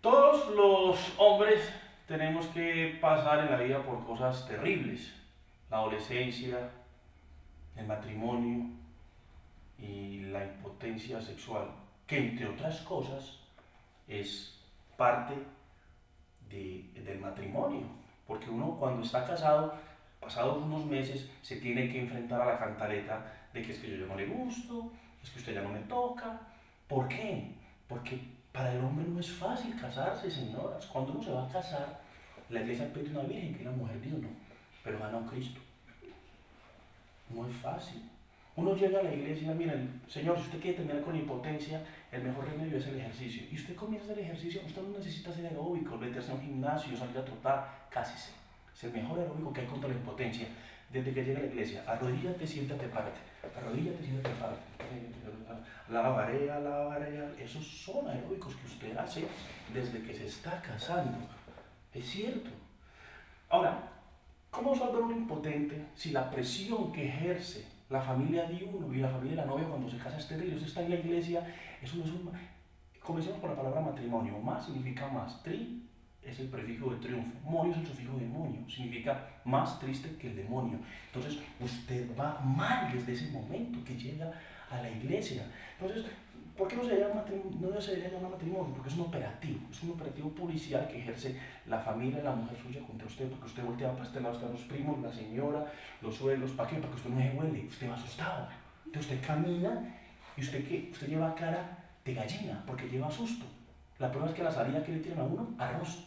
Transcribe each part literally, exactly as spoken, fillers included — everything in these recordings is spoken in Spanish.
Todos los hombres tenemos que pasar en la vida por cosas terribles. La adolescencia, el matrimonio y la impotencia sexual, que entre otras cosas es parte de, del matrimonio. Porque uno cuando está casado, pasados unos meses, se tiene que enfrentar a la cantaleta de que es que yo ya no le gusto, es que usted ya no me toca. ¿Por qué? Porque para el hombre no es fácil casarse, señoras. Cuando uno se va a casar, la iglesia pide una virgen, que es la mujer de uno, pero ganó Cristo. No es fácil. Uno llega a la iglesia, miren, señor, si usted quiere terminar con impotencia, el mejor remedio es el ejercicio. Y usted comienza el ejercicio, usted no necesita ser aeróbico, meterse a un gimnasio, salir a trotar, cásese. Es el mejor aeróbico que hay contra la impotencia. Desde que llega a la iglesia, arrodíllate, siéntate, párate. Arrodíllate, siéntate, párate. La barea, la barea. Esos son aeróbicos que usted hace desde que se está casando. Es cierto. Ahora, ¿cómo salvar a un impotente si la presión que ejerce la familia de uno y la familia de la novia cuando se casa es terrible? Usted está en la iglesia, eso no es un... Comencemos por la palabra matrimonio. Más significa más. Tri es el prefijo de triunfo. Monio es el sufijo de demonio. Significa más triste que el demonio. Entonces, usted va mal desde ese momento que llega a la iglesia. Entonces, ¿por qué no se debería llamar matrimonio? Porque es un operativo, es un operativo policial que ejerce la familia, la mujer suya contra usted, porque usted voltea para este lado, están los primos, la señora, los suegros, ¿para qué? Porque usted no se huele, usted va asustado. Entonces usted camina y usted ¿qué? Usted lleva cara de gallina, porque lleva susto. La prueba es que la salida que le tiran a uno, arroz.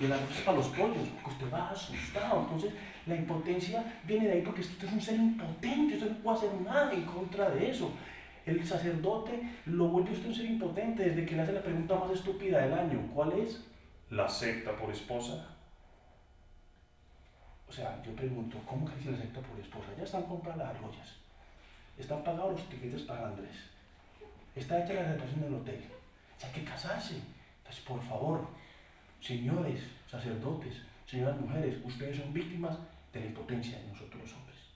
Y el arroz es para los pollos, porque usted va asustado. Entonces la impotencia viene de ahí porque usted es un ser impotente, usted no puede hacer nada en contra de eso. El sacerdote lo vuelve usted un ser impotente desde que le hace la pregunta más estúpida del año. ¿Cuál es? ¿La acepta por esposa? O sea, yo pregunto, ¿cómo que se la acepta por esposa? Ya están compradas las argollas, están pagados los tiquetes para Andrés, está hecha la reservación del hotel. O sea, hay que casarse. Entonces, por favor, señores sacerdotes, señoras mujeres, ustedes son víctimas de la impotencia de nosotros los hombres.